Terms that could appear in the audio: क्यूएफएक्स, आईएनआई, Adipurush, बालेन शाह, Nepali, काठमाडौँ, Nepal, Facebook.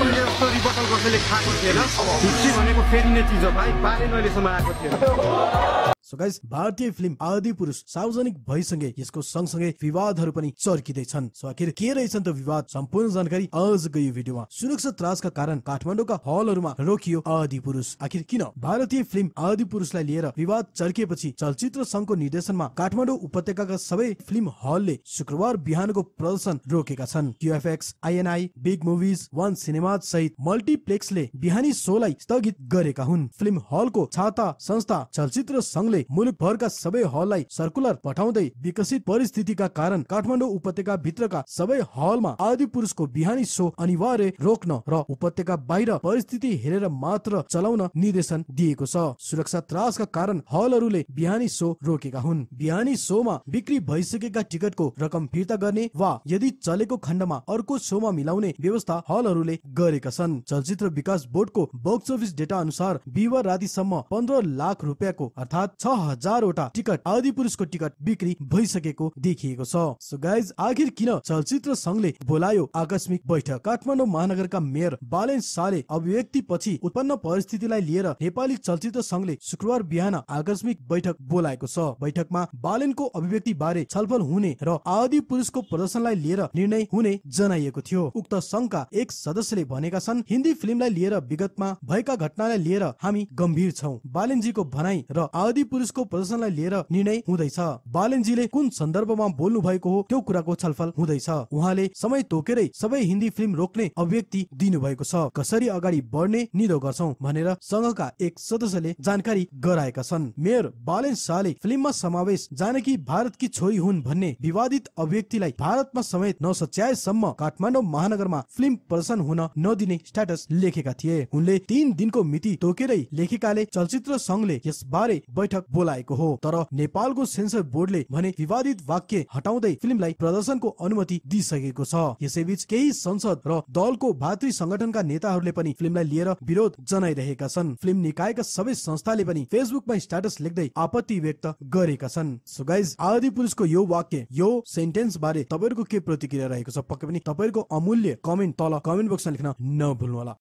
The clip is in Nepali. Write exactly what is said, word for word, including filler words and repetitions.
उसले जस्तो रिबटल कसैले खाएको थिएन। हिस्ट्री भनेको फेरिने चीज हो भाइ, बालेन अहिलेसम्म आएको थिएन। सो गाइस, भारतीय फिल्म आदिपुरुष सार्वजनिक भइसँगै यसको सँगसँगै विवादहरू पनि चर्किदै छन्। सो आखिर के रहेछन् त विवाद, सम्पूर्ण जानकारी आजको यो भिडियोमा। सुरक्षा त्रासका कारण काठमाडौँका हलहरूमा रोकियो आदिपुरुष। आखिर किन भारतीय फिल्म आदिपुरुषलाई लिएर विवाद चर्किएपछि चलचित्र संघको निर्देशनमा काठमाडौँ उपत्यकाका सबै फिल्म हलले शुक्रबार बिहानको प्रदर्शन रोकेका छन्। क्यूएफएक्स, आईएनआई, बिग मुभिज, वन सिनेमा सहित मल्टिप्लेक्सले बिहानी सोलाई स्थगित गरेका हुन्। फिल्म हलको छाता संस्था चलचित्र संघले मुलुकभरका सबै हललाई सर्कुलर पठाउँदै विकसित परिस्थितिका कारण काठमाडौँ उपत्यका भित्रका सबै हलमा आदिपुरुषको बिहानी शो अनिवार्य रोक्न र उपत्यका बाहिर परिस्थिति हेरेर मात्र चलाउन निर्देशन दिएको छ। सुरक्षा त्रासका कारण हलहरूले बिहानी शो रोकेका हुन्। बिहानी शोमा बिक्री भइसकेका टिकटको रकम फिर्ता गर्ने वा यदि चलेको खण्डमा अर्को शोमा मिलाउने व्यवस्था हलहरूले गरेका छन्। चलचित्र विकास बोर्डको बक्स अफिस डेटा अनुसार बिहिबार रातिसम्म पन्ध्र लाख रुपियाँको अर्थात् छ हजार वटा टिकट आदिपुरुषको टिकट बिक्री भइसकेको देखिएको छ। सो गाइज, आखिर किन चलचित्र संघले बोलायो आकस्मिक बैठक? काठमाडौँ महानगरका मेयर बालेन शाहले अभिव्यक्ति पछि उत्पन्न परिस्थितिलाई लिएर नेपाली चलचित्र संघले शुक्रबार बिहान आकस्मिक बैठक बोलाएको छ। बैठकमा बालेनको अभिव्यक्ति बारे छलफल हुने र आदिपुरुषको प्रदर्शनलाई लिएर निर्णय हुने जनाइएको थियो। उक्त संघका एक सदस्यले भनेका छन्, हिन्दी फिल्मलाई लिएर विगतमा भएका घटनालाई लिएर हामी गम्भीर छौं। बालेनजीको भनाई र आदि पुरुषको प्रदर्शनलाई लिएर निर्णय हुँदैछ। बालेनजीले कुन सन्दर्भमा बोल्नु भएको हो त्यो कुराको छलफल हुँदैछ। उहाँले समय तोकेरै सबै हिन्दी फिल्म रोक्ने अभिव्यक्ति दिनुभएको छ। कसरी अगाडि बढ्ने निधो गर्छौं भनेर संघका एक सदस्यले जानकारी गराएका छन्। मेयर बालेन शाहले फिल्ममा समावेश जानकी भारतकी छोरी हुन् भन्ने विवादित अभिव्यक्तिलाई भारतमा समेत नसच्याएसम्म काठमाडौँ महानगरमा फिल्म प्रदर्शन हुन नदिने स्ट्याटस लेखेका थिए। उनले तीन दिनको मिति तोकेरै लेखेकाले चलचित्र संघले यसबारे बैठक बोलाएको हो। तर नेपालको सेन्सर बोर्डले भने विवादित वाक्य हटाउँदै फिल्मलाई प्रदर्शनको अनुमति दिइसकेको छ। यसैबीच केही संसद र दलको भातृ संगठनका नेताहरूले पनि फिल्मलाई लिएर विरोध जनाइरहेका छन्। फिल्म निकायका सबै संस्थाले पनि फेसबुकमा स्ट्याटस लेख्दै आपत्ति व्यक्त गरेका छन्। सो गाइज, आदिपुरुषको यो वाक्य, यो सेन्टेन्स बारे तपाईँहरूको के प्रतिक्रिया रहेको छ? पक्कै पनि तपाईँहरूको अमूल्य कमेन्ट तल कमेन्ट बक्समा लेख्न नभुल्नुहोला।